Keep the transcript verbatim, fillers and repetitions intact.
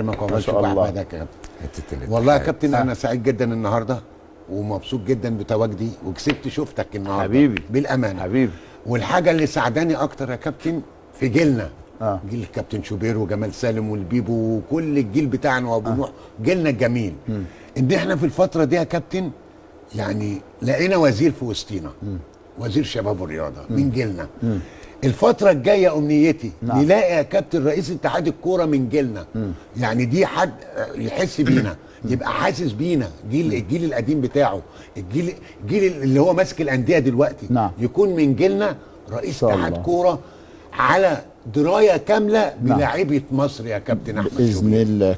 ما شاء الله يا كابتن. والله يا كابتن انا سعيد جدا النهارده ومبسوط جدا بتواجدي وكسبت شوفتك النهارده حبيبي بالامانه حبيبي. والحاجه اللي ساعداني اكتر يا كابتن في جيلنا آه. جيل الكابتن شوبير وجمال سالم والبيبو وكل الجيل بتاعنا وابو آه. نوح جيلنا الجميل م. ان احنا في الفتره دي يا كابتن يعني لقينا وزير في وسطينا م. وزير شباب والرياضه من جيلنا م. الفترة الجاية أمنيتي نعم. نلاقي يا كابتن رئيس اتحاد الكورة من جيلنا م. يعني دي حد يحس بينا يبقى حاسس بينا جيل الجيل القديم بتاعه الجيل الجيل اللي هو ماسك الأندية دلوقتي نعم. يكون من جيلنا رئيس اتحاد كورة على دراية كاملة بلاعيبة نعم. مصر يا كابتن أحمد شوبير بإذن الله.